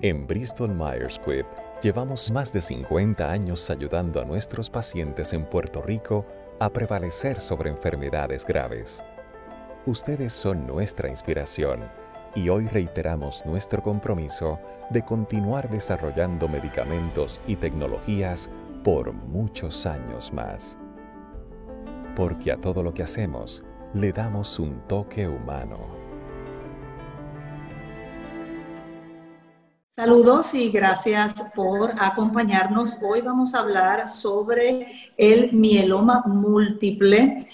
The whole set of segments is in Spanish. En Bristol Myers Squibb llevamos más de 50 años ayudando a nuestros pacientes en Puerto Rico a prevalecer sobre enfermedades graves. Ustedes son nuestra inspiración y hoy reiteramos nuestro compromiso de continuar desarrollando medicamentos y tecnologías por muchos años más. Porque a todo lo que hacemos le damos un toque humano. Saludos y gracias por acompañarnos. Hoy vamos a hablar sobre el mieloma múltiple,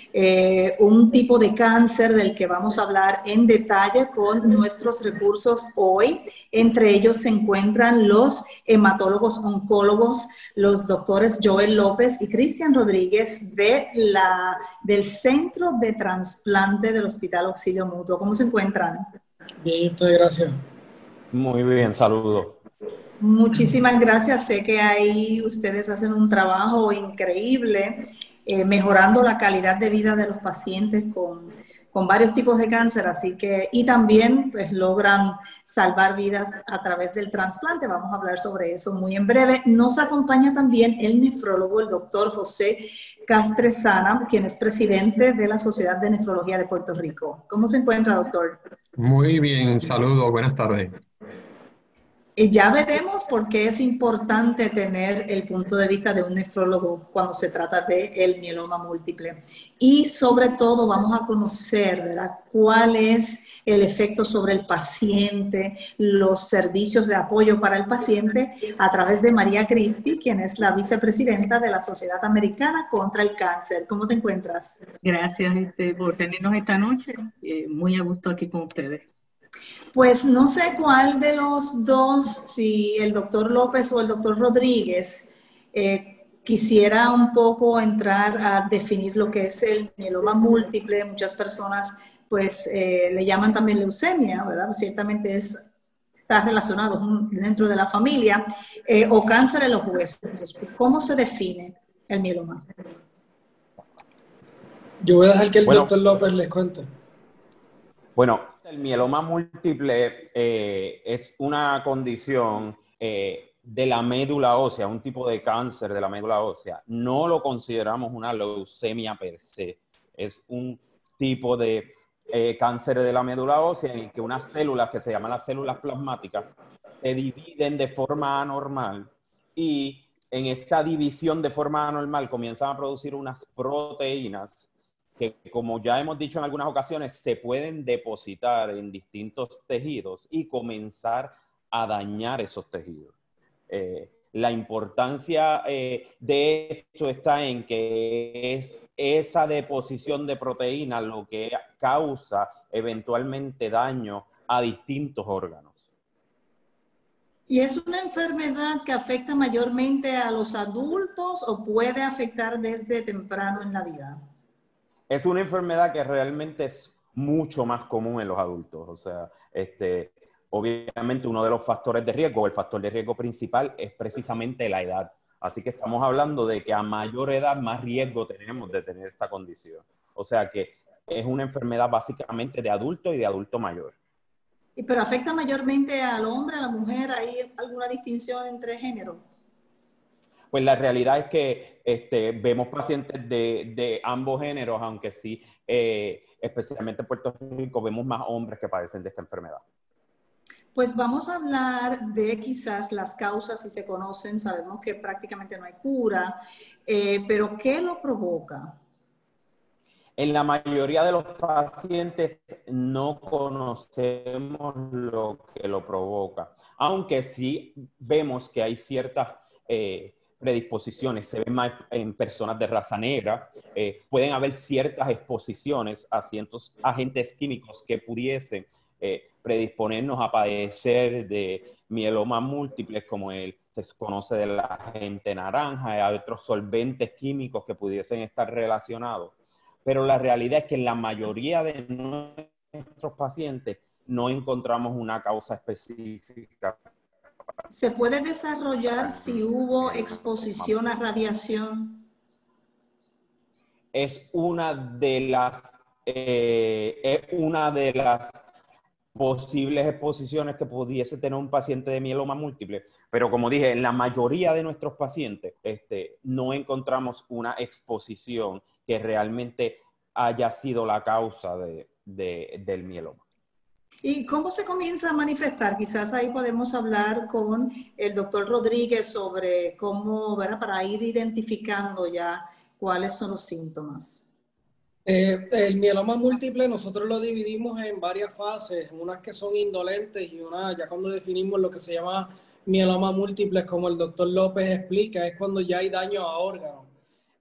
un tipo de cáncer del que vamos a hablar en detalle con nuestros recursos hoy. Entre ellos se encuentran los hematólogos oncólogos, los doctores Joel López y Cristian Rodríguez del Centro de Transplante del Hospital Auxilio Mutuo. ¿Cómo se encuentran? Bien, estoy, gracias. Muy bien, saludo. Muchísimas gracias. Sé que ahí ustedes hacen un trabajo increíble, mejorando la calidad de vida de los pacientes con varios tipos de cáncer, así que, y también pues logran salvar vidas a través del trasplante. Vamos a hablar sobre eso muy en breve. Nos acompaña también el nefrólogo, el doctor José Castresana, quien es presidente de la Sociedad de Nefrología de Puerto Rico. ¿Cómo se encuentra, doctor? Muy bien, saludos, buenas tardes. Ya veremos por qué es importante tener el punto de vista de un nefrólogo cuando se trata del mieloma múltiple. Y sobre todo vamos a conocer, ¿verdad?, cuál es el efecto sobre el paciente, los servicios de apoyo para el paciente a través de María Christie, quien es la vicepresidenta de la Sociedad Americana contra el Cáncer. ¿Cómo te encuentras? Gracias por tenernos esta noche. Muy a gusto aquí con ustedes. Pues no sé cuál de los dos, si el doctor López o el doctor Rodríguez, quisiera un poco entrar a definir lo que es el mieloma múltiple. Muchas personas pues le llaman también leucemia, ¿verdad? Ciertamente está relacionado dentro de la familia, o cáncer en los huesos. ¿Cómo se define el mieloma? Yo voy a dejar que el doctor López les cuente. Bueno. El mieloma múltiple es una condición de la médula ósea, un tipo de cáncer de la médula ósea. No lo consideramos una leucemia per se. Es un tipo de cáncer de la médula ósea en el que unas células que se llaman las células plasmáticas se dividen de forma anormal y en esa división de forma anormal comienzan a producir unas proteínas que, como ya hemos dicho en algunas ocasiones, se pueden depositar en distintos tejidos y comenzar a dañar esos tejidos. La importancia de esto está en que es esa deposición de proteína lo que causa eventualmente daño a distintos órganos. ¿Y es una enfermedad que afecta mayormente a los adultos o puede afectar desde temprano en la vida? Es una enfermedad que realmente es mucho más común en los adultos. O sea, obviamente uno de los factores de riesgo, el factor de riesgo principal, es precisamente la edad. Así que estamos hablando de que a mayor edad más riesgo tenemos de tener esta condición. O sea que es una enfermedad básicamente de adulto y de adulto mayor. ¿Pero afecta mayormente al hombre, a la mujer? ¿Hay alguna distinción entre géneros? Pues la realidad es que vemos pacientes de ambos géneros, aunque sí, especialmente en Puerto Rico, vemos más hombres que padecen de esta enfermedad. Pues vamos a hablar de quizás las causas, si se conocen. Sabemos que prácticamente no hay cura, pero ¿qué lo provoca? En la mayoría de los pacientes no conocemos lo que lo provoca, aunque sí vemos que hay ciertas predisposiciones, se ven más en personas de raza negra, pueden haber ciertas exposiciones a ciertos agentes químicos que pudiesen predisponernos a padecer de mieloma múltiples, como se conoce del agente naranja, y a otros solventes químicos que pudiesen estar relacionados. Pero la realidad es que en la mayoría de nuestros pacientes no encontramos una causa específica. ¿Se puede desarrollar si hubo exposición a radiación? Es una de las posibles exposiciones que pudiese tener un paciente de mieloma múltiple, pero como dije, en la mayoría de nuestros pacientes no encontramos una exposición que realmente haya sido la causa del mieloma. ¿Y cómo se comienza a manifestar? Quizás ahí podemos hablar con el doctor Rodríguez sobre cómo, ¿verdad?, para ir identificando ya cuáles son los síntomas. El mieloma múltiple nosotros lo dividimos en varias fases, unas que son indolentes y unas, ya cuando definimos lo que se llama mieloma múltiple, como el doctor López explica, es cuando ya hay daño a órganos.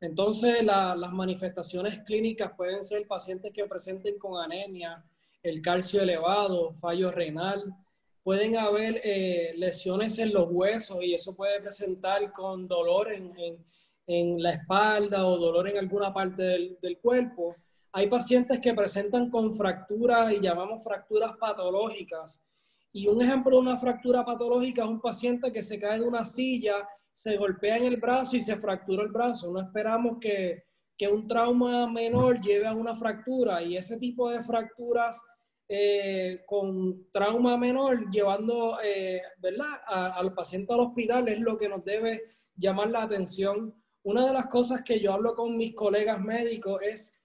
Entonces las manifestaciones clínicas pueden ser pacientes que presenten con anemia, el calcio elevado, fallo renal, pueden haber lesiones en los huesos y eso puede presentar con dolor en la espalda o dolor en alguna parte del cuerpo. Hay pacientes que presentan con fracturas y llamamos fracturas patológicas. Y un ejemplo de una fractura patológica es un paciente que se cae de una silla, se golpea en el brazo y se fractura el brazo. No esperamos que un trauma menor lleve a una fractura, y ese tipo de fracturas con trauma menor llevando al paciente al hospital es lo que nos debe llamar la atención. Una de las cosas que yo hablo con mis colegas médicos es,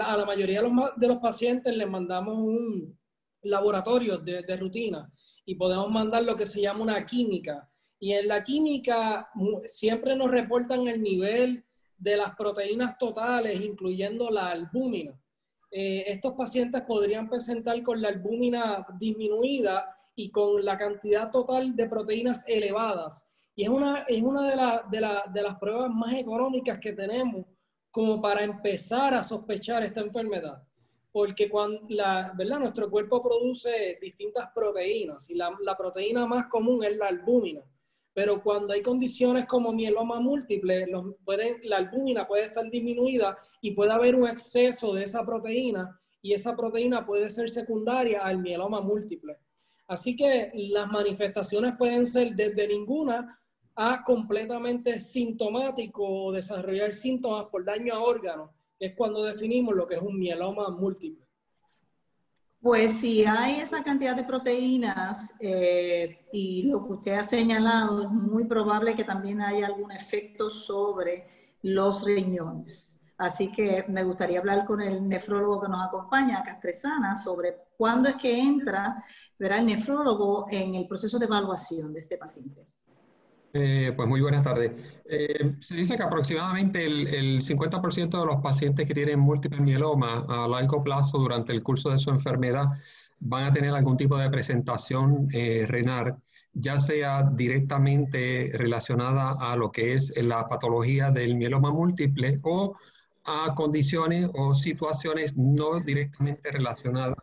a la mayoría de los pacientes les mandamos un laboratorio de rutina y podemos mandar lo que se llama una química. Y en la química siempre nos reportan el nivel de las proteínas totales, incluyendo la albúmina. Estos pacientes podrían presentar con la albúmina disminuida y con la cantidad total de proteínas elevadas. Y es una de las pruebas más económicas que tenemos como para empezar a sospechar esta enfermedad. Porque cuando nuestro cuerpo produce distintas proteínas y la proteína más común es la albúmina. Pero cuando hay condiciones como mieloma múltiple, la albúmina puede estar disminuida y puede haber un exceso de esa proteína, y esa proteína puede ser secundaria al mieloma múltiple. Así que las manifestaciones pueden ser desde ninguna a completamente sintomático o desarrollar síntomas por daño a órganos, que es cuando definimos lo que es un mieloma múltiple. Pues si hay esa cantidad de proteínas y lo que usted ha señalado, es muy probable que también haya algún efecto sobre los riñones. Así que me gustaría hablar con el nefrólogo que nos acompaña, Castresana, sobre cuándo es que entra, ¿verdad?, el nefrólogo en el proceso de evaluación de este paciente. Pues muy buenas tardes. Se dice que aproximadamente el 50% de los pacientes que tienen múltiples mielomas a largo plazo durante el curso de su enfermedad van a tener algún tipo de presentación renal, ya sea directamente relacionada a lo que es la patología del mieloma múltiple o a condiciones o situaciones no directamente relacionadas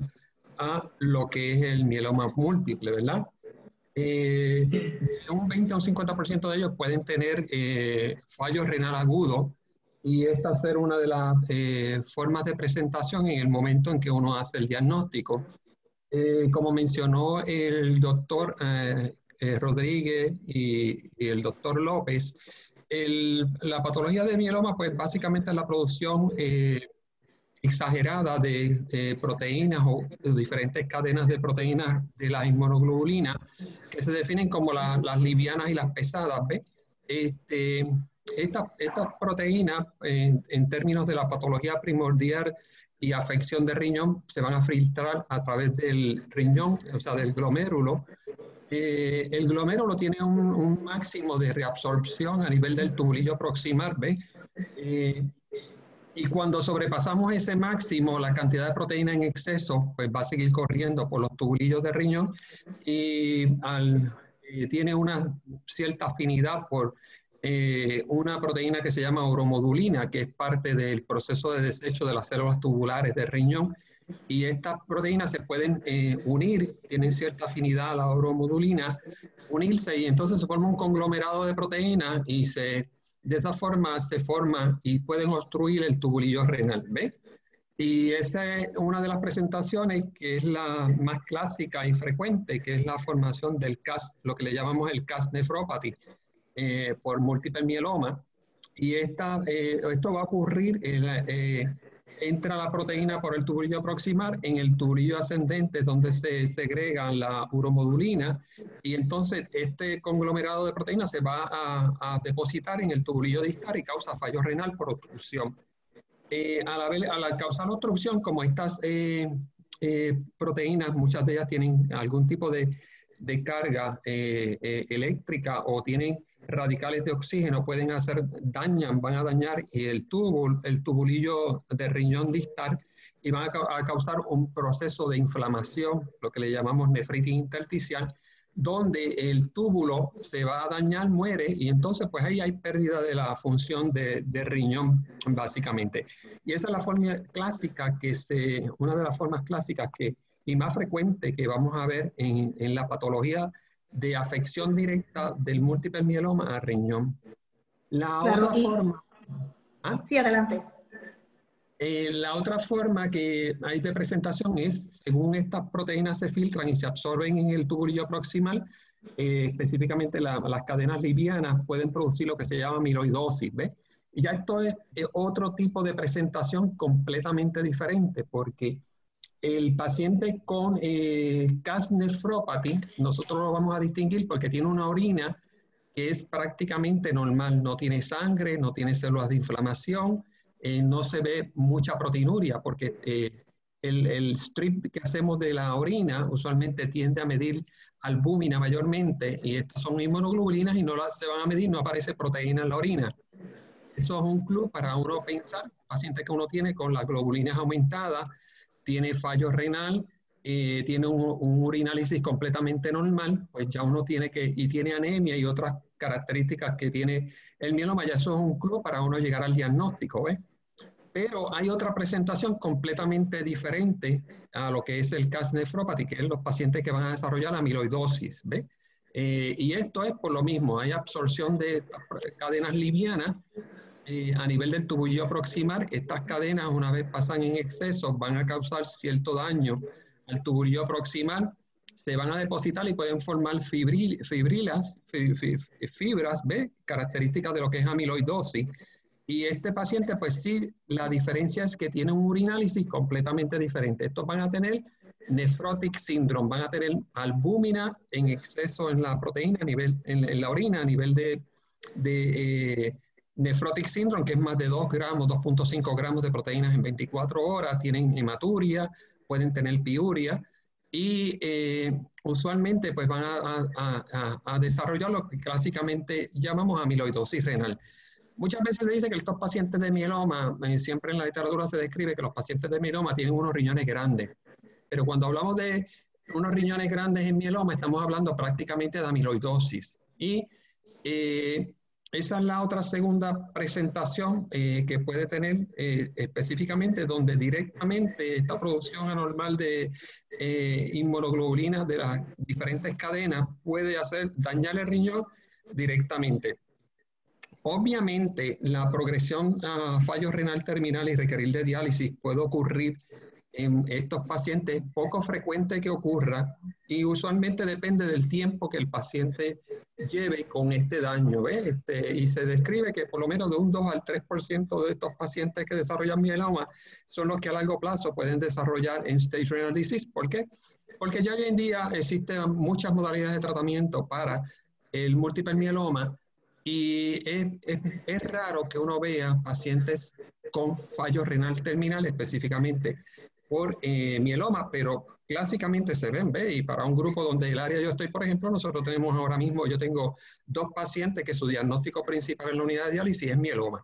a lo que es el mieloma múltiple, ¿verdad? Un 20 o un 50% de ellos pueden tener fallo renal agudo, y esta ser una de las formas de presentación en el momento en que uno hace el diagnóstico. Como mencionó el doctor Rodríguez y el doctor López, la patología de mieloma pues básicamente es la producción exagerada de proteínas o de diferentes cadenas de proteínas de las inmunoglobulinas, que se definen como las livianas y las pesadas. Estas proteínas, en términos de la patología primordial y afección de riñón, se van a filtrar a través del riñón, o sea, del glomérulo. El glomérulo tiene un máximo de reabsorción a nivel del tubulillo proximal, y cuando sobrepasamos ese máximo, la cantidad de proteína en exceso pues va a seguir corriendo por los tubulillos de riñón, y tiene una cierta afinidad por una proteína que se llama uromodulina, que es parte del proceso de desecho de las células tubulares de riñón, y estas proteínas se pueden unir, tienen cierta afinidad a la uromodulina, unirse, y entonces se forma un conglomerado de proteínas y de esa forma se forma y pueden obstruir el tubulillo renal, Y esa es una de las presentaciones que es la más clásica y frecuente, que es la formación del cast, lo que le llamamos el cast nefropathy, por múltiple mieloma. Y esto va a ocurrir entra la proteína por el tuberío proximal en el tuberío ascendente donde se segrega la uromodulina y entonces este conglomerado de proteínas se va a depositar en el tuberío distal y causa fallo renal por obstrucción. Al causar obstrucción, como estas proteínas, muchas de ellas tienen algún tipo de carga eléctrica o tienen radicales de oxígeno, pueden hacer dañan, van a dañar el tubulillo de riñón distal y van a causar un proceso de inflamación, lo que le llamamos nefritis intersticial, donde el túbulo se va a dañar, muere, y entonces pues ahí hay pérdida de la función de riñón, básicamente. Y esa es la forma clásica que una de las formas clásicas y más frecuente que vamos a ver en la patología de afección directa del múltiple mieloma al riñón. La otra forma... ¿Ah? Sí, adelante. La otra forma que hay de presentación es, según estas proteínas se filtran y se absorben en el tuberío proximal, específicamente las cadenas livianas pueden producir lo que se llama amiloidosis, ¿ves? Y ya esto es otro tipo de presentación completamente diferente, porque el paciente con cast nefropathy, nosotros lo vamos a distinguir porque tiene una orina que es prácticamente normal, no tiene sangre, no tiene células de inflamación, no se ve mucha proteinuria porque el strip que hacemos de la orina usualmente tiende a medir albúmina mayormente y estas son inmunoglobulinas y no se van a medir, no aparece proteína en la orina. Eso es un clue para uno pensar, el paciente que uno tiene con las globulinas aumentadas, tiene fallo renal, tiene un urinálisis completamente normal, pues ya uno tiene y tiene anemia y otras características que tiene el mieloma, ya eso es un clue para uno llegar al diagnóstico, ¿ves? Pero hay otra presentación completamente diferente a lo que es el cast nefropathy, que es los pacientes que van a desarrollar la amiloidosis, ¿ves? Y esto es por lo mismo, hay absorción de cadenas livianas, a nivel del tubulillo proximal, estas cadenas una vez pasan en exceso van a causar cierto daño al tubulillo proximal, se van a depositar y pueden formar fibras, ¿ves? Características de lo que es amiloidosis. Y este paciente, pues sí, la diferencia es que tiene un urinálisis completamente diferente. Estos van a tener nephrotic syndrome, van a tener albúmina en exceso en la proteína, en la orina, a nivel de nefrotic syndrome, que es más de 2 gramos, 2.5 gramos de proteínas en 24 horas, tienen hematuria, pueden tener piuria, y usualmente pues van a desarrollar lo que clásicamente llamamos amiloidosis renal. Muchas veces se dice que estos pacientes de mieloma, siempre en la literatura se describe que los pacientes de mieloma tienen unos riñones grandes, pero cuando hablamos de unos riñones grandes en mieloma, estamos hablando prácticamente de amiloidosis, y esa es la otra segunda presentación que puede tener específicamente donde directamente esta producción anormal de inmunoglobulinas de las diferentes cadenas puede dañar el riñón directamente. Obviamente la progresión a fallo renal terminal y requerir de diálisis puede ocurrir en estos pacientes, poco frecuente que ocurra y usualmente depende del tiempo que el paciente lleve con este daño, ¿ves? Y se describe que por lo menos de un 2 al 3% de estos pacientes que desarrollan mieloma son los que a largo plazo pueden desarrollar end stage renal disease. ¿Por qué? Porque ya hoy en día existen muchas modalidades de tratamiento para el múltiple mieloma y es raro que uno vea pacientes con fallo renal terminal específicamente por mieloma, pero clásicamente se ven, ¿ve? Y para un grupo donde el área yo estoy, por ejemplo, nosotros tenemos ahora mismo, yo tengo 2 pacientes que su diagnóstico principal en la unidad de diálisis es mieloma.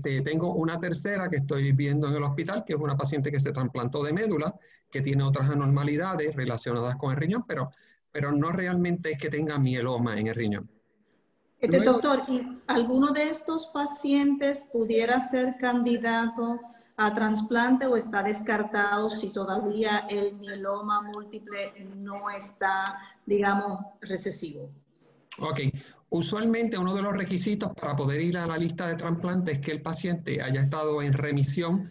Tengo una tercera que estoy viendo en el hospital, que es una paciente que se trasplantó de médula, que tiene otras anormalidades relacionadas con el riñón, pero no realmente es que tenga mieloma en el riñón. Luego, doctor, ¿y alguno de estos pacientes pudiera ser candidato a trasplante o está descartado si todavía el mieloma múltiple no está, digamos, recesivo? Ok. Usualmente uno de los requisitos para poder ir a la lista de trasplante es que el paciente haya estado en remisión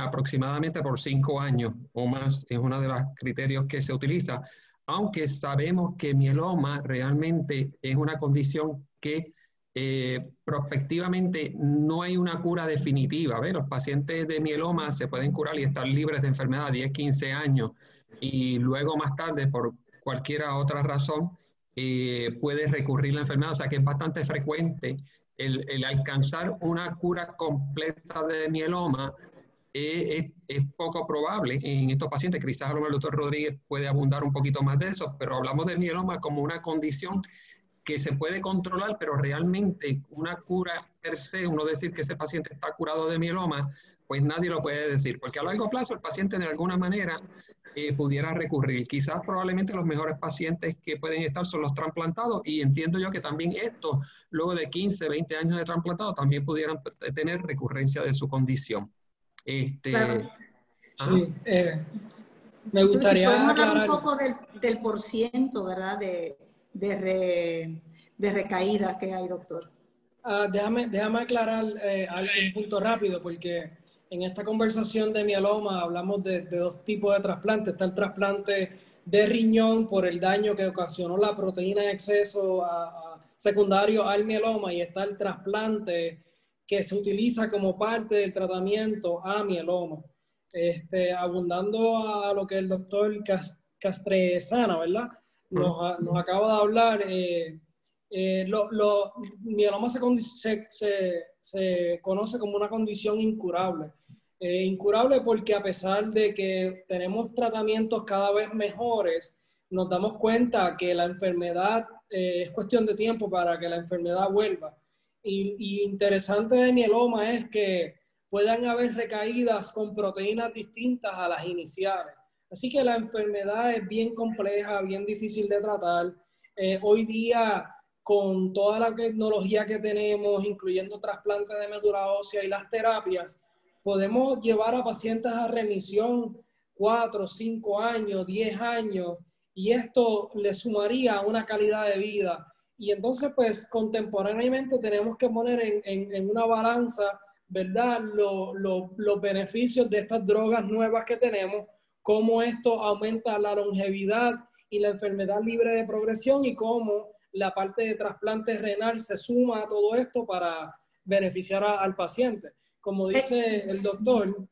aproximadamente por 5 años o más. Es uno de los criterios que se utiliza, aunque sabemos que mieloma realmente es una condición que Prospectivamente no hay una cura definitiva, ¿ves? Los pacientes de mieloma se pueden curar y estar libres de enfermedad a 10, 15 años y luego más tarde, por cualquier otra razón, puede recurrir la enfermedad. O sea que es bastante frecuente el alcanzar una cura completa de mieloma. Es poco probable en estos pacientes. Quizás el doctor Rodríguez puede abundar un poquito más de eso, pero hablamos de mieloma como una condición que se puede controlar, pero realmente una cura per se, uno decir que ese paciente está curado de mieloma, pues nadie lo puede decir, porque a largo plazo el paciente de alguna manera pudiera recurrir. Quizás probablemente los mejores pacientes que pueden estar son los trasplantados, y entiendo yo que también estos, luego de 15, 20 años de trasplantado, también pudieran tener recurrencia de su condición. Claro. Sí, me gustaría si podemos hablar un poco del porciento, ¿verdad? De recaídas que hay, doctor. Déjame aclarar un punto rápido, porque en esta conversación de mieloma hablamos de dos tipos de trasplantes. Está el trasplante de riñón por el daño que ocasionó la proteína en exceso secundario al mieloma, y está el trasplante que se utiliza como parte del tratamiento a mieloma. Abundando a lo que el doctor Castresana, ¿verdad?, nos acaba de hablar, mieloma se conoce como una condición incurable. Incurable porque a pesar de que tenemos tratamientos cada vez mejores, nos damos cuenta que la enfermedad, es cuestión de tiempo para que la enfermedad vuelva. Y interesante de mieloma es que puedan haber recaídas con proteínas distintas a las iniciales. Así que la enfermedad es bien compleja, bien difícil de tratar. Hoy día, con toda la tecnología que tenemos, incluyendo trasplantes de médula ósea y las terapias, podemos llevar a pacientes a remisión 4, 5 años, 10 años, y esto le sumaría una calidad de vida. Y entonces, pues, contemporáneamente tenemos que poner en una balanza, ¿verdad?, los beneficios de estas drogas nuevas que tenemos, cómo esto aumenta la longevidad y la enfermedad libre de progresión, y cómo la parte de trasplante renal se suma a todo esto para beneficiar al paciente. Como dice el doctor,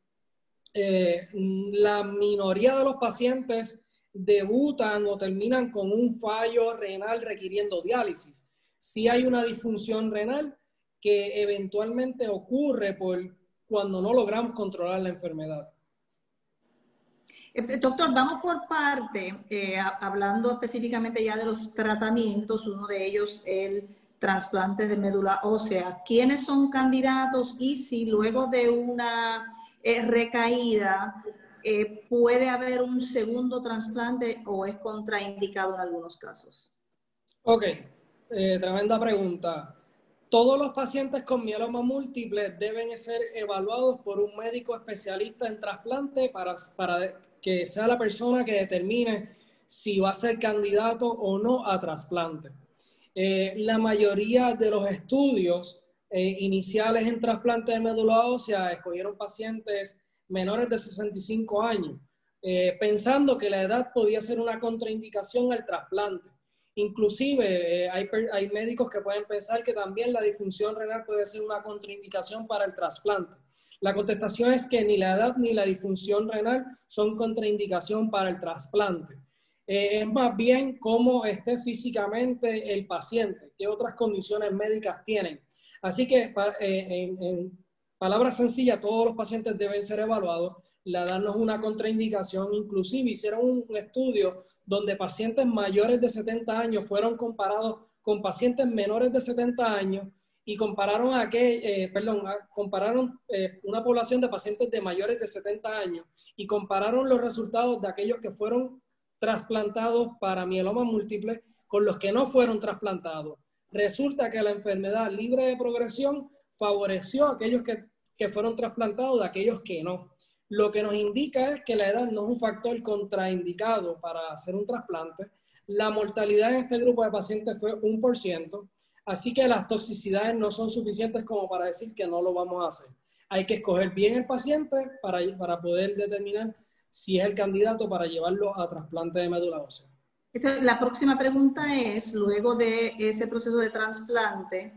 la minoría de los pacientes debutan o terminan con un fallo renal requiriendo diálisis. Sí hay una disfunción renal que eventualmente ocurre por cuando no logramos controlar la enfermedad. Doctor, vamos por parte, hablando específicamente ya de los tratamientos, uno de ellos el trasplante de médula ósea. ¿Quiénes son candidatos y si luego de una recaída puede haber un segundo trasplante o es contraindicado en algunos casos? Ok, tremenda pregunta. Todos los pacientes con mieloma múltiple deben ser evaluados por un médico especialista en trasplante para que sea la persona que determine si va a ser candidato o no a trasplante. La mayoría de los estudios iniciales en trasplante de médula ósea escogieron pacientes menores de 65 años, pensando que la edad podía ser una contraindicación al trasplante. Inclusive hay médicos que pueden pensar que también la disfunción renal puede ser una contraindicación para el trasplante. La contestación es que ni la edad ni la disfunción renal son contraindicación para el trasplante. Es más bien cómo esté físicamente el paciente, qué otras condiciones médicas tienen. Así que palabras sencillas, todos los pacientes deben ser evaluados. La edad no es una contraindicación. Inclusive hicieron un estudio donde pacientes mayores de 70 años fueron comparados con pacientes menores de 70 años y compararon una población de pacientes de mayores de 70 años y compararon los resultados de aquellos que fueron trasplantados para mieloma múltiple con los que no fueron trasplantados. Resulta que la enfermedad libre de progresión favoreció a aquellos que fueron trasplantados de aquellos que no. Lo que nos indica es que la edad no es un factor contraindicado para hacer un trasplante. La mortalidad en este grupo de pacientes fue 1%, así que las toxicidades no son suficientes como para decir que no lo vamos a hacer. Hay que escoger bien el paciente para poder determinar si es el candidato para llevarlo a trasplante de médula ósea. La próxima pregunta es, luego de ese proceso de trasplante,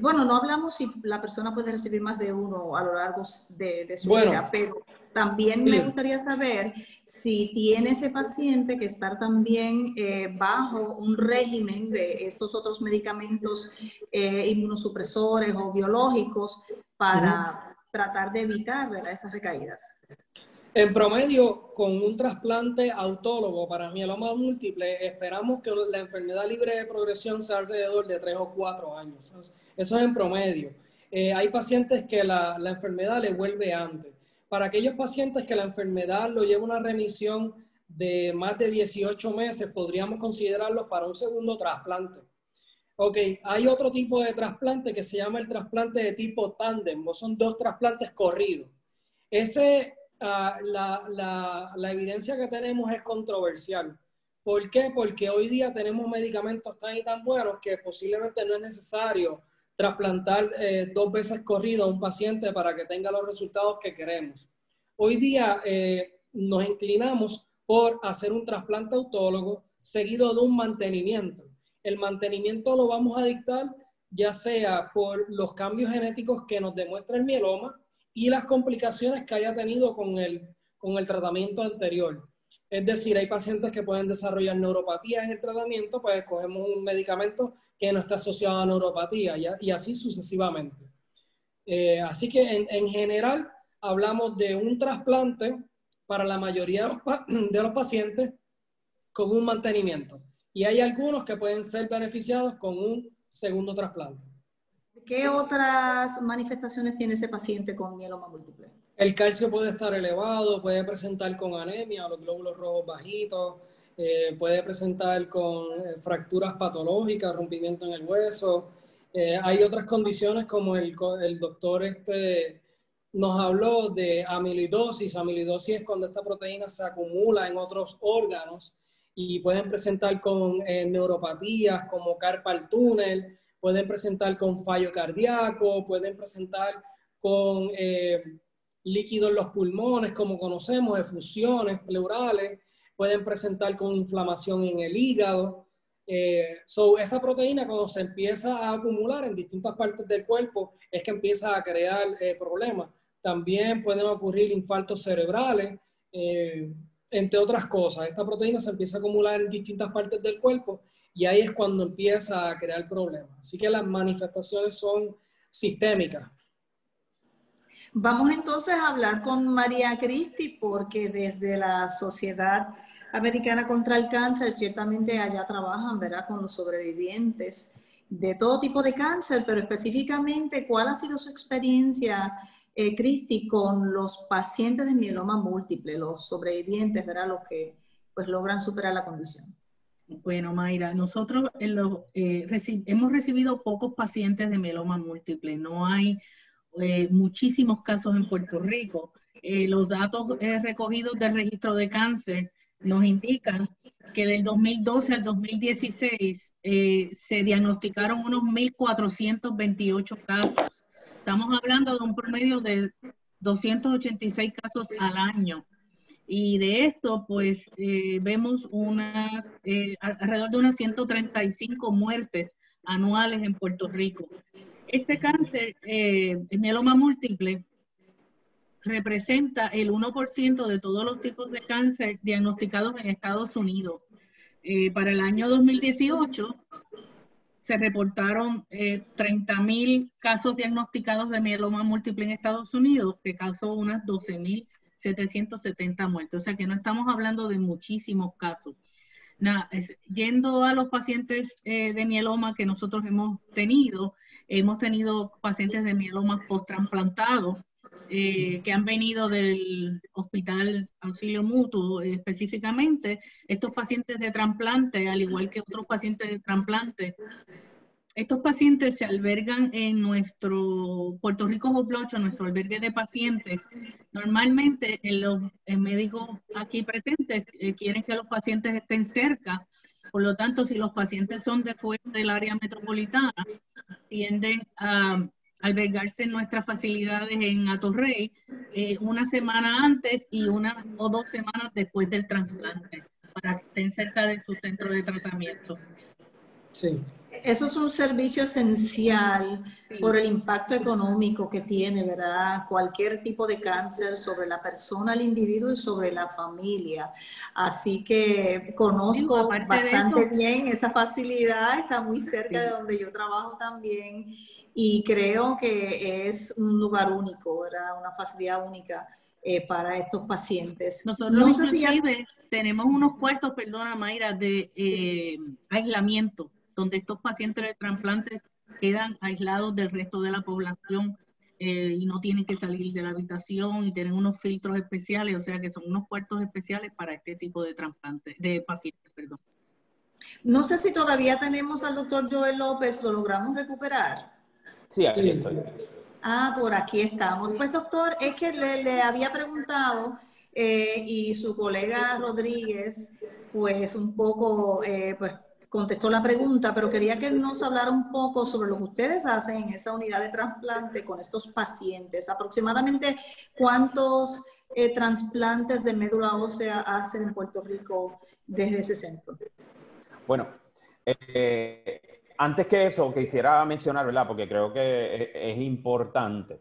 Bueno, no hablamos si la persona puede recibir más de uno a lo largo de su vida, pero también me gustaría saber si tiene ese paciente que estar también bajo un régimen de estos otros medicamentos inmunosupresores o biológicos para tratar de evitar, ¿verdad?, esas recaídas. En promedio, con un trasplante autólogo para mieloma múltiple, esperamos que la enfermedad libre de progresión sea alrededor de 3 o 4 años. Eso es en promedio. Hay pacientes que la enfermedad le vuelve antes. Para aquellos pacientes que la enfermedad lo lleva a una remisión de más de 18 meses, podríamos considerarlos para un segundo trasplante. Ok, hay otro tipo de trasplante que se llama el trasplante de tipo tandem, o son dos trasplantes corridos. Ese... La evidencia que tenemos es controversial. ¿Por qué? Porque hoy día tenemos medicamentos tan y tan buenos que posiblemente no es necesario trasplantar 2 veces corrido a un paciente para que tenga los resultados que queremos. Hoy día nos inclinamos por hacer un trasplante autólogo seguido de un mantenimiento. El mantenimiento lo vamos a dictar ya sea por los cambios genéticos que nos demuestra el mieloma y las complicaciones que haya tenido con el tratamiento anterior. Es decir, hay pacientes que pueden desarrollar neuropatía en el tratamiento, pues escogemos un medicamento que no está asociado a neuropatía y así sucesivamente. Así que en general hablamos de un trasplante para la mayoría de los pacientes con un mantenimiento. Y hay algunos que pueden ser beneficiados con un segundo trasplante. ¿Qué otras manifestaciones tiene ese paciente con mieloma múltiple? El calcio puede estar elevado, puede presentar con anemia, los glóbulos rojos bajitos, puede presentar con fracturas patológicas, rompimiento en el hueso. Hay otras condiciones como el doctor nos habló de amiloidosis. Amiloidosis es cuando esta proteína se acumula en otros órganos y pueden presentar con neuropatías como carpa al túnel, pueden presentar con fallo cardíaco, pueden presentar con líquido en los pulmones, como conocemos, efusiones pleurales, pueden presentar con inflamación en el hígado. Esta proteína cuando se empieza a acumular en distintas partes del cuerpo es que empieza a crear problemas. También pueden ocurrir infartos cerebrales, entre otras cosas. Esta proteína se empieza a acumular en distintas partes del cuerpo y ahí es cuando empieza a crear problemas. Así que las manifestaciones son sistémicas. Vamos entonces a hablar con María Christie, porque desde la Sociedad Americana contra el Cáncer, ciertamente allá trabajan, ¿verdad?, con los sobrevivientes de todo tipo de cáncer, pero específicamente, ¿cuál ha sido su experiencia, Christie, con los pacientes de mieloma múltiple, los sobrevivientes, ¿verdad?, los que pues logran superar la condición? Bueno, Mayra, nosotros hemos recibido pocos pacientes de mieloma múltiple. No hay muchísimos casos en Puerto Rico. Los datos recogidos del registro de cáncer nos indican que del 2012 al 2016 se diagnosticaron unos 1.428 casos. Estamos hablando de un promedio de 286 casos al año. Y de esto, pues, vemos alrededor de unas 135 muertes anuales en Puerto Rico. Este cáncer, el mieloma múltiple, representa el 1% de todos los tipos de cáncer diagnosticados en Estados Unidos. Para el año 2018... se reportaron 30.000 casos diagnosticados de mieloma múltiple en Estados Unidos, que causó unas 12.770 muertes. O sea que no estamos hablando de muchísimos casos. Yendo a los pacientes de mieloma que nosotros hemos tenido pacientes de mieloma post-trasplantados que han venido del Hospital Auxilio Mutuo específicamente. Estos pacientes de trasplante, al igual que otros pacientes de trasplante, estos pacientes se albergan en nuestro Puerto Rico Hoplocho, nuestro albergue de pacientes. Normalmente los médicos aquí presentes quieren que los pacientes estén cerca. Por lo tanto, si los pacientes son de fuera del área metropolitana, tienden a albergarse en nuestras facilidades en Atorrey 1 semana antes y 1 o 2 semanas después del trasplante, para que estén cerca de su centro de tratamiento. Sí. Eso es un servicio esencial por el impacto económico que tiene, ¿verdad? Cualquier tipo de cáncer sobre la persona, el individuo y sobre la familia. Así que conozco bastante bien esa facilidad, está muy cerca de donde yo trabajo también y creo que es un lugar único, ¿verdad? Una facilidad única. Para estos pacientes. Nosotros no sé inclusive si ya... tenemos unos puertos, perdona Mayra, de aislamiento, donde estos pacientes de trasplante quedan aislados del resto de la población y no tienen que salir de la habitación y tienen unos filtros especiales, o sea que son unos puertos especiales para este tipo de trasplantes, de pacientes, perdón. No sé si todavía tenemos al doctor Joel López, ¿lo logramos recuperar? Sí, aquí estoy. Ah, por aquí estamos. Pues doctor, es que le había preguntado y su colega Rodríguez pues un poco pues contestó la pregunta, pero quería que nos hablara un poco sobre lo que ustedes hacen en esa unidad de trasplante con estos pacientes. Aproximadamente, ¿cuántos trasplantes de médula ósea hacen en Puerto Rico desde ese centro? Bueno, antes que eso, quisiera mencionar, ¿verdad? Porque creo que es importante.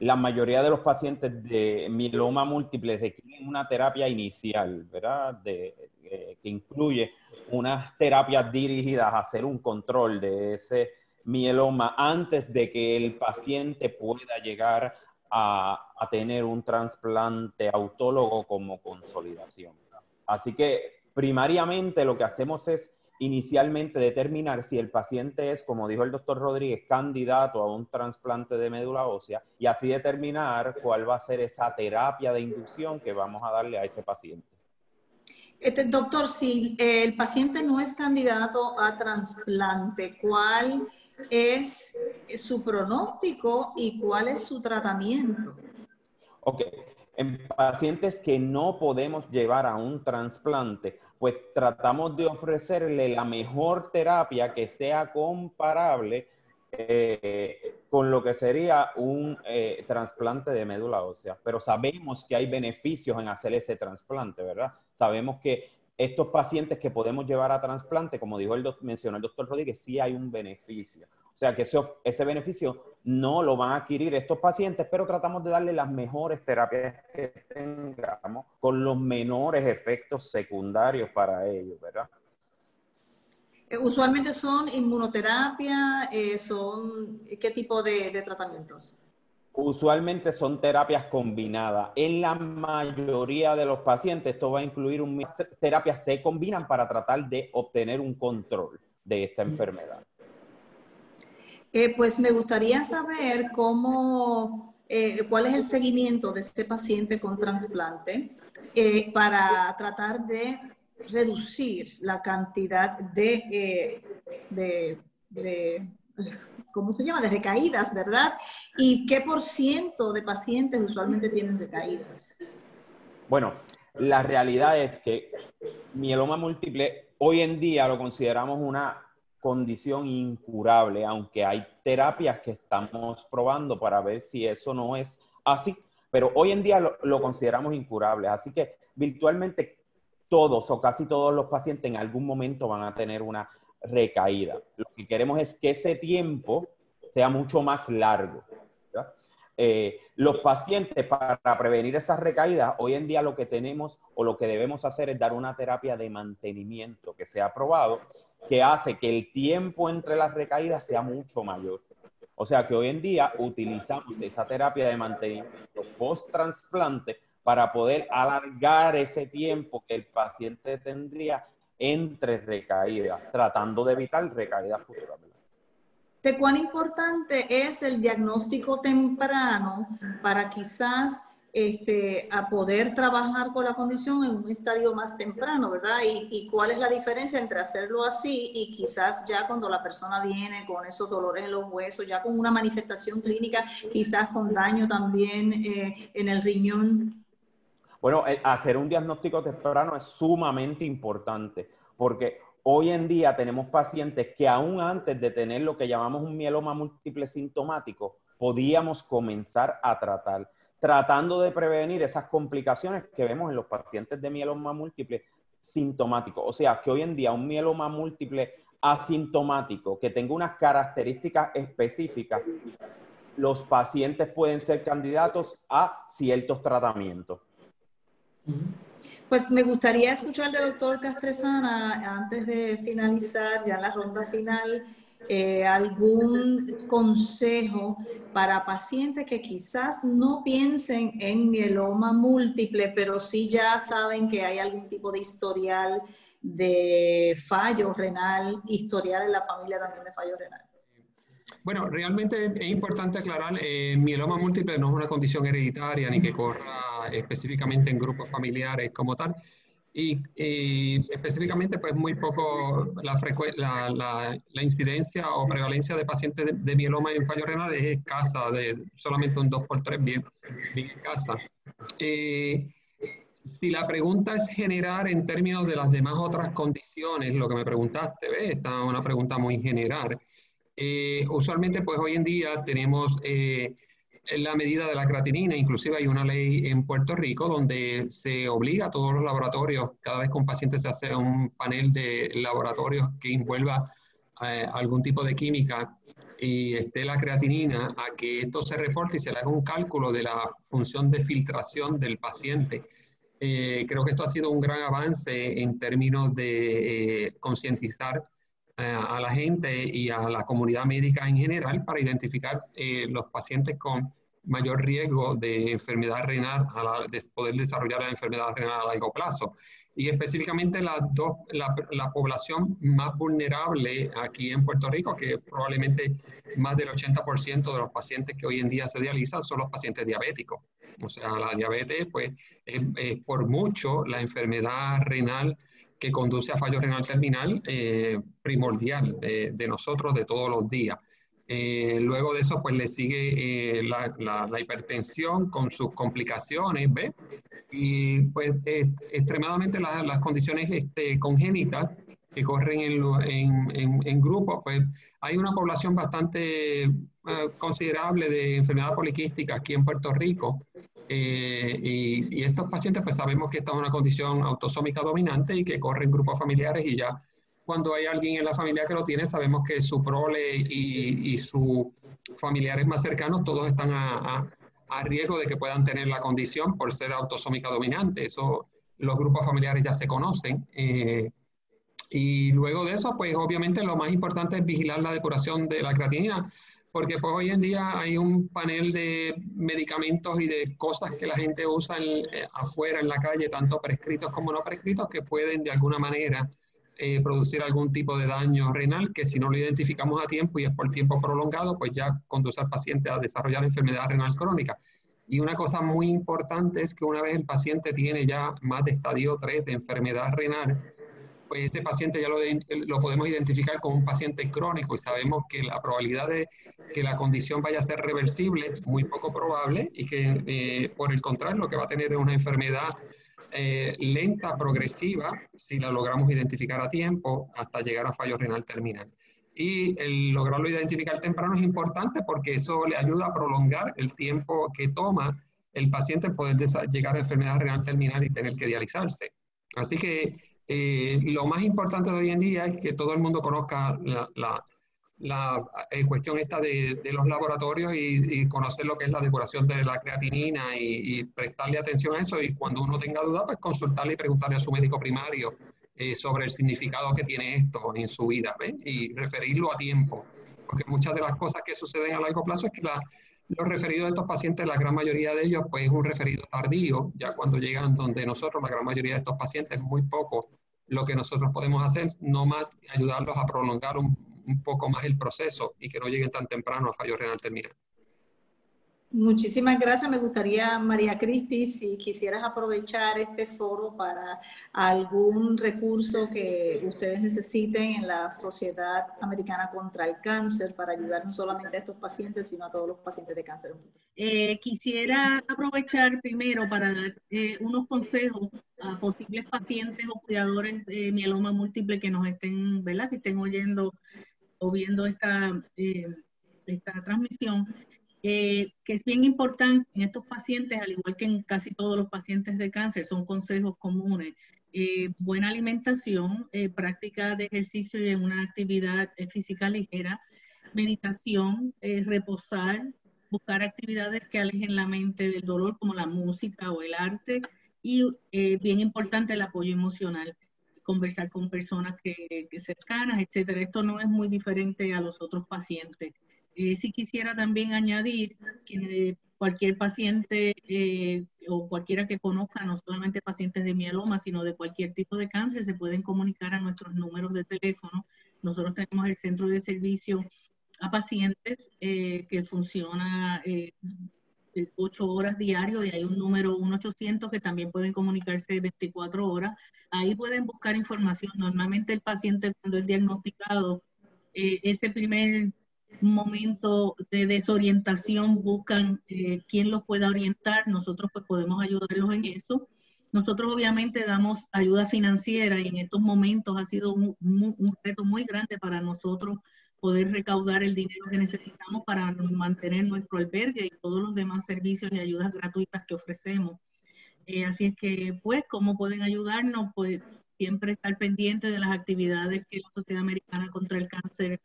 La mayoría de los pacientes de mieloma múltiple requieren una terapia inicial, ¿verdad? Que incluye unas terapias dirigidas a hacer un control de ese mieloma antes de que el paciente pueda llegar a tener un trasplante autólogo como consolidación. Así que primariamente lo que hacemos es inicialmente determinar si el paciente es, como dijo el doctor Rodríguez, candidato a un trasplante de médula ósea y así determinar cuál va a ser esa terapia de inducción que vamos a darle a ese paciente. Doctor, si el paciente no es candidato a trasplante, ¿cuál es su pronóstico y cuál es su tratamiento? Ok. En pacientes que no podemos llevar a un trasplante, pues tratamos de ofrecerle la mejor terapia que sea comparable con lo que sería un trasplante de médula ósea. Pero sabemos que hay beneficios en hacer ese trasplante, ¿verdad? Sabemos que estos pacientes que podemos llevar a trasplante, como dijo mencionó el doctor Rodríguez, sí hay un beneficio. O sea que ese beneficio no lo van a adquirir estos pacientes, pero tratamos de darle las mejores terapias que tengamos con los menores efectos secundarios para ellos, ¿verdad? Usualmente son inmunoterapia, ¿qué tipo de tratamientos? Usualmente son terapias combinadas. En la mayoría de los pacientes esto va a incluir terapias se combinan para tratar de obtener un control de esta enfermedad. Pues me gustaría saber cuál es el seguimiento de este paciente con trasplante para tratar de reducir la cantidad de recaídas, ¿verdad? ¿Y qué % de pacientes usualmente tienen recaídas? Bueno, la realidad es que mieloma múltiple hoy en día lo consideramos una condición incurable, aunque hay terapias que estamos probando para ver si eso no es así, pero hoy en día lo consideramos incurable, así que virtualmente todos o casi todos los pacientes en algún momento van a tener una recaída. Lo que queremos es que ese tiempo sea mucho más largo, ¿verdad? Los pacientes, para prevenir esas recaídas, hoy en día lo que tenemos o lo que debemos hacer es dar una terapia de mantenimiento que se ha probado, que hace que el tiempo entre las recaídas sea mucho mayor. O sea que hoy en día utilizamos esa terapia de mantenimiento post-trasplante para poder alargar ese tiempo que el paciente tendría entre recaídas, tratando de evitar recaídas futuras. ¿De cuán importante es el diagnóstico temprano para quizás a poder trabajar con la condición en un estadio más temprano, ¿verdad? ¿Y cuál es la diferencia entre hacerlo así y quizás ya cuando la persona viene con esos dolores en los huesos, ya con una manifestación clínica, quizás con daño también en el riñón? Bueno, hacer un diagnóstico temprano es sumamente importante porque hoy en día tenemos pacientes que aún antes de tener lo que llamamos un mieloma múltiple sintomático, podíamos comenzar a tratar, tratando de prevenir esas complicaciones que vemos en los pacientes de mieloma múltiple sintomático. O sea, que hoy en día un mieloma múltiple asintomático, que tenga unas características específicas, los pacientes pueden ser candidatos a ciertos tratamientos. Pues me gustaría escuchar del doctor Castresana, antes de finalizar ya la ronda final, algún consejo para pacientes que quizás no piensen en mieloma múltiple, pero sí ya saben que hay algún tipo de historial de fallo renal, historial en la familia también de fallo renal. Bueno, realmente es importante aclarar, mieloma múltiple no es una condición hereditaria ni que corra específicamente en grupos familiares como tal. Y específicamente, pues muy poco la incidencia o prevalencia de pacientes de mieloma en fallo renal es escasa, de solamente un 2×3, bien escasa. Si la pregunta es general en términos de las demás otras condiciones, lo que me preguntaste, ¿ves? Esta es una pregunta muy general. Usualmente, pues hoy en día tenemos... la medida de la creatinina, inclusive hay una ley en Puerto Rico donde se obliga a todos los laboratorios, cada vez que un paciente se hace un panel de laboratorios que envuelva algún tipo de química y esté la creatinina, a que esto se reporte y se le haga un cálculo de la función de filtración del paciente. Creo que esto ha sido un gran avance en términos de concientizar a la gente y a la comunidad médica en general para identificar los pacientes con mayor riesgo de enfermedad renal, de poder desarrollar la enfermedad renal a largo plazo. Y específicamente la población más vulnerable aquí en Puerto Rico, que probablemente más del 80% de los pacientes que hoy en día se dializan son los pacientes diabéticos. O sea, la diabetes, pues, es por mucho la enfermedad renal que conduce a fallo renal terminal primordial de nosotros de todos los días. Luego de eso, pues le sigue la hipertensión con sus complicaciones, ¿ves? Y pues extremadamente las condiciones congénitas que corren en grupos, pues hay una población bastante considerable de enfermedad poliquística aquí en Puerto Rico. Y estos pacientes, pues sabemos que esta es una condición autosómica dominante y que corre en grupos familiares, y ya cuando hay alguien en la familia que lo tiene, sabemos que su prole y sus familiares más cercanos, todos están a riesgo de que puedan tener la condición por ser autosómica dominante. Eso los grupos familiares ya se conocen. Y luego de eso, pues obviamente lo más importante es vigilar la depuración de la creatinina, porque pues hoy en día hay un panel de medicamentos y de cosas que la gente usa afuera, en la calle, tanto prescritos como no prescritos, que pueden de alguna manera producir algún tipo de daño renal, que si no lo identificamos a tiempo y es por tiempo prolongado, pues ya conduce al paciente a desarrollar enfermedad renal crónica. Y una cosa muy importante es que una vez el paciente tiene ya más de estadio 3 de enfermedad renal, pues ese paciente ya lo podemos identificar como un paciente crónico, y sabemos que la probabilidad de que la condición vaya a ser reversible es muy poco probable, y que por el contrario lo que va a tener es una enfermedad lenta, progresiva, si la logramos identificar a tiempo hasta llegar a fallo renal terminal. Y el lograrlo identificar temprano es importante porque eso le ayuda a prolongar el tiempo que toma el paciente poder llegar a enfermedad renal terminal y tener que dializarse. Así que lo más importante de hoy en día es que todo el mundo conozca la cuestión esta de los laboratorios y conocer lo que es la depuración de la creatinina y prestarle atención a eso, y cuando uno tenga duda, pues consultarle y preguntarle a su médico primario sobre el significado que tiene esto en su vida, ¿ves? Y referirlo a tiempo, porque muchas de las cosas que suceden a largo plazo es que los referidos de estos pacientes, la gran mayoría de ellos, pues es un referido tardío, ya cuando llegan donde nosotros, la gran mayoría de estos pacientes, muy poco lo que nosotros podemos hacer, no más ayudarlos a prolongar un poco más el proceso y que no lleguen tan temprano a fallo renal terminal. Muchísimas gracias. Me gustaría, María Christie, si quisieras aprovechar este foro para algún recurso que ustedes necesiten en la Sociedad Americana contra el Cáncer para ayudar no solamente a estos pacientes, sino a todos los pacientes de cáncer. Quisiera aprovechar primero para dar unos consejos a posibles pacientes o cuidadores de mieloma múltiple que nos estén, ¿verdad?, que estén oyendo o viendo esta transmisión. Que es bien importante en estos pacientes, al igual que en casi todos los pacientes de cáncer, son consejos comunes. buena alimentación, práctica de ejercicio y una actividad física ligera, meditación, reposar, buscar actividades que alejen la mente del dolor, como la música o el arte, y bien importante el apoyo emocional, conversar con personas que cercanas, etcétera. Esto no es muy diferente a los otros pacientes. Sí quisiera también añadir que cualquier paciente o cualquiera que conozca, no solamente pacientes de mieloma, sino de cualquier tipo de cáncer, se pueden comunicar a nuestros números de teléfono. Nosotros tenemos el centro de servicio a pacientes que funciona 8 horas diario, y hay un número 1-800 que también pueden comunicarse 24 horas. Ahí pueden buscar información. Normalmente el paciente, cuando es diagnosticado, ese primer momento de desorientación, buscan quién los pueda orientar. Nosotros pues podemos ayudarlos en eso. Nosotros obviamente damos ayuda financiera, y en estos momentos ha sido un reto muy grande para nosotros poder recaudar el dinero que necesitamos para mantener nuestro albergue y todos los demás servicios y ayudas gratuitas que ofrecemos. Así es que, pues, ¿cómo pueden ayudarnos? Pues siempre estar pendiente de las actividades que la Sociedad Americana contra el Cáncer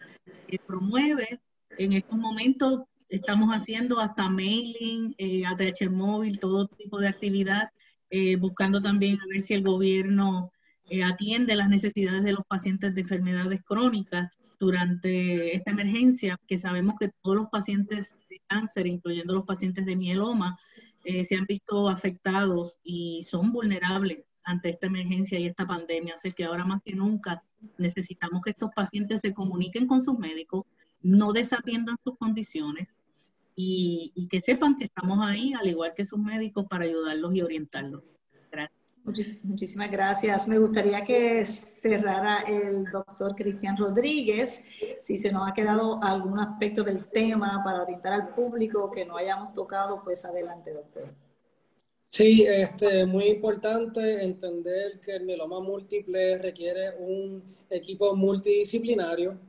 promueve. En estos momentos estamos haciendo hasta mailing, ATH móvil, todo tipo de actividad, buscando también a ver si el gobierno atiende las necesidades de los pacientes de enfermedades crónicas durante esta emergencia, que sabemos que todos los pacientes de cáncer, incluyendo los pacientes de mieloma, se han visto afectados y son vulnerables ante esta emergencia y esta pandemia. Así que ahora más que nunca necesitamos que estos pacientes se comuniquen con sus médicos, no desatiendan sus condiciones y que sepan que estamos ahí, al igual que sus médicos, para ayudarlos y orientarlos. Gracias. Muchísimas gracias. Me gustaría que cerrara el doctor Cristian Rodríguez, si se nos ha quedado algún aspecto del tema para orientar al público que no hayamos tocado, pues adelante, doctor. Sí, muy importante entender que el mieloma múltiple requiere un equipo multidisciplinario,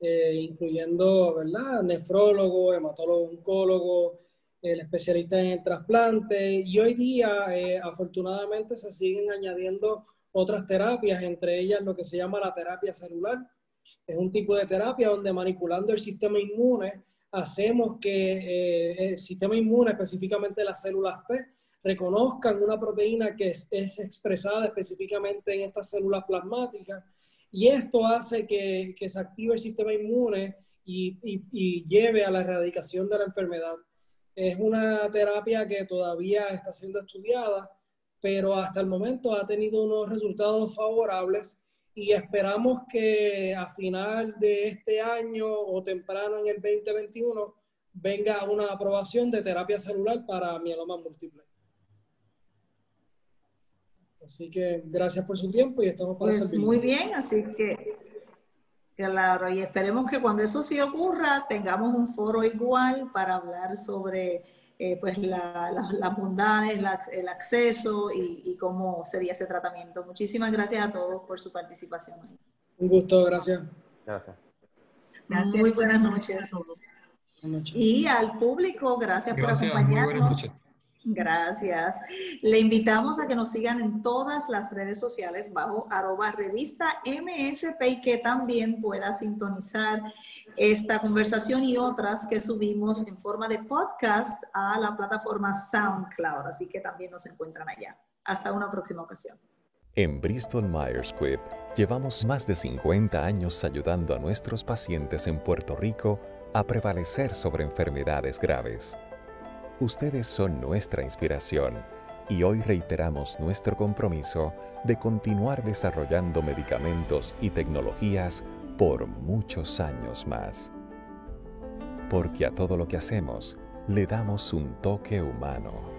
incluyendo, ¿verdad?, nefrólogo, hematólogo oncólogo, el especialista en el trasplante, y hoy día afortunadamente se siguen añadiendo otras terapias, entre ellas lo que se llama la terapia celular. Es un tipo de terapia donde, manipulando el sistema inmune, hacemos que el sistema inmune, específicamente las células T, reconozcan una proteína que es expresada específicamente en estas células plasmáticas, y esto hace que se active el sistema inmune y lleve a la erradicación de la enfermedad. Es una terapia que todavía está siendo estudiada, pero hasta el momento ha tenido unos resultados favorables, y esperamos que a final de este año o temprano en el 2021 venga una aprobación de terapia celular para mieloma múltiple. Así que gracias por su tiempo y estamos para servirles. Muy bien, así que... Claro, y esperemos que cuando eso sí ocurra, tengamos un foro igual para hablar sobre pues las bondades, el acceso y cómo sería ese tratamiento. Muchísimas gracias a todos por su participación. Un gusto, gracias. Gracias. Muy buenas noches. Y al público, gracias por acompañarnos. Gracias. Le invitamos a que nos sigan en todas las redes sociales bajo @revistaMSP, y que también pueda sintonizar esta conversación y otras que subimos en forma de podcast a la plataforma SoundCloud. Así que también nos encuentran allá. Hasta una próxima ocasión. En Bristol Myers Squibb llevamos más de 50 años ayudando a nuestros pacientes en Puerto Rico a prevalecer sobre enfermedades graves. Ustedes son nuestra inspiración, y hoy reiteramos nuestro compromiso de continuar desarrollando medicamentos y tecnologías por muchos años más. Porque a todo lo que hacemos le damos un toque humano.